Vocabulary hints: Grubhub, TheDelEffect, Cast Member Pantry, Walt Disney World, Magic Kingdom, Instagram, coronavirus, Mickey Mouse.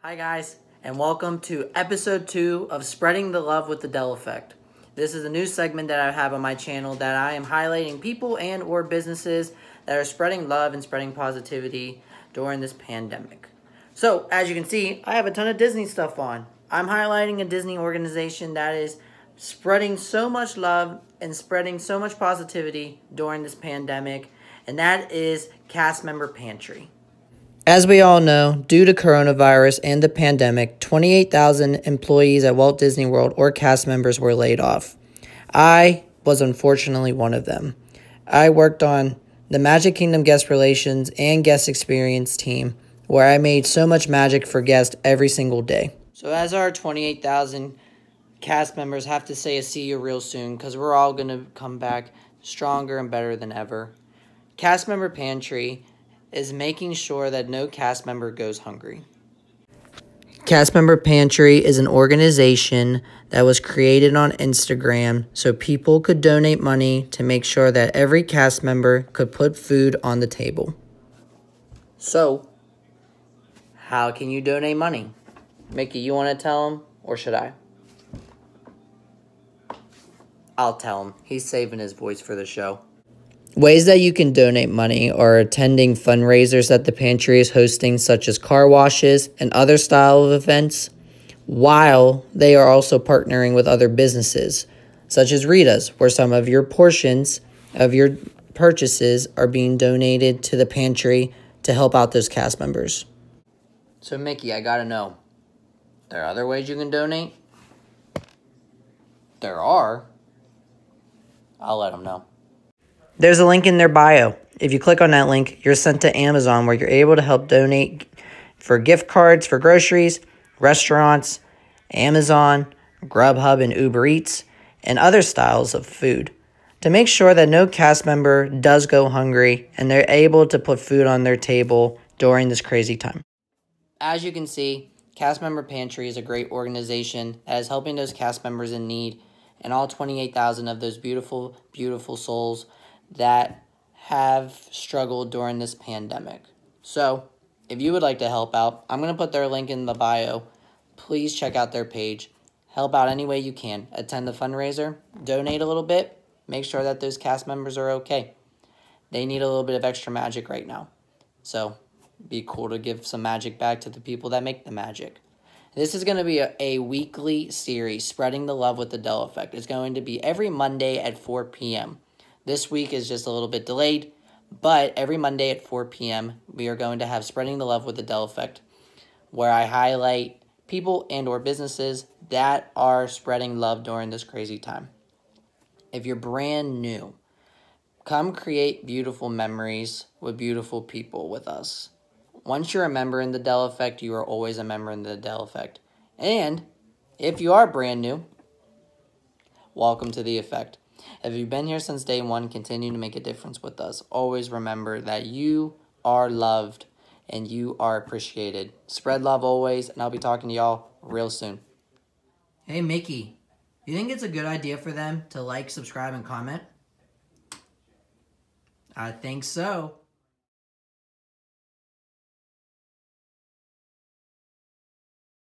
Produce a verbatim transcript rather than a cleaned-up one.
Hi guys, and welcome to episode two of Spreading the Love with the TheDelEffect. This is a new segment that I have on my channel that I am highlighting people and or businesses that are spreading love and spreading positivity during this pandemic. So, as you can see, I have a ton of Disney stuff on. I'm highlighting a Disney organization that is spreading so much love and spreading so much positivity during this pandemic, and that is Cast Member Pantry. As we all know, due to coronavirus and the pandemic, twenty-eight thousand employees at Walt Disney World or cast members were laid off. I was unfortunately one of them. I worked on the Magic Kingdom guest relations and guest experience team, where I made so much magic for guests every single day. So as our twenty-eight thousand cast members have to say a see you real soon, because we're all going to come back stronger and better than ever. Cast Member Pantry is making sure that no cast member goes hungry. Cast Member Pantry is an organization that was created on Instagram so people could donate money to make sure that every cast member could put food on the table. So, how can you donate money? Mickey, you want to tell him, or should I? I'll tell him. He's saving his voice for the show. Ways that you can donate money are attending fundraisers that the pantry is hosting, such as car washes and other style of events, while they are also partnering with other businesses, such as Rita's, where some of your portions of your purchases are being donated to the pantry to help out those cast members. So, Mickey, I gotta know, there are other ways you can donate? There are. I'll let them know. There's a link in their bio. If you click on that link, you're sent to Amazon, where you're able to help donate for gift cards, for groceries, restaurants, Amazon, Grubhub and Uber Eats, and other styles of food, to make sure that no cast member does go hungry and they're able to put food on their table during this crazy time. As you can see, Cast Member Pantry is a great organization that is helping those cast members in need, and all twenty-eight thousand of those beautiful, beautiful souls that have struggled during this pandemic. So, if you would like to help out, I'm going to put their link in the bio. Please check out their page. Help out any way you can. Attend the fundraiser. Donate a little bit. Make sure that those cast members are okay. They need a little bit of extra magic right now. So, be cool to give some magic back to the people that make the magic. This is going to be a, a weekly series, Spreading the Love with the TheDelEffect. It's going to be every Monday at four p m This week is just a little bit delayed, but every Monday at four p m we are going to have Spreading the Love with the TheDelEffect, where I highlight people and or businesses that are spreading love during this crazy time. If you're brand new, come create beautiful memories with beautiful people with us. Once you're a member in the TheDelEffect, you are always a member in the TheDelEffect. And if you are brand new, welcome to the effect. If you've been here since day one, continue to make a difference with us. Always remember that you are loved and you are appreciated. Spread love always, and I'll be talking to y'all real soon. Hey, Mickey, you think it's a good idea for them to like, subscribe, and comment? I think so.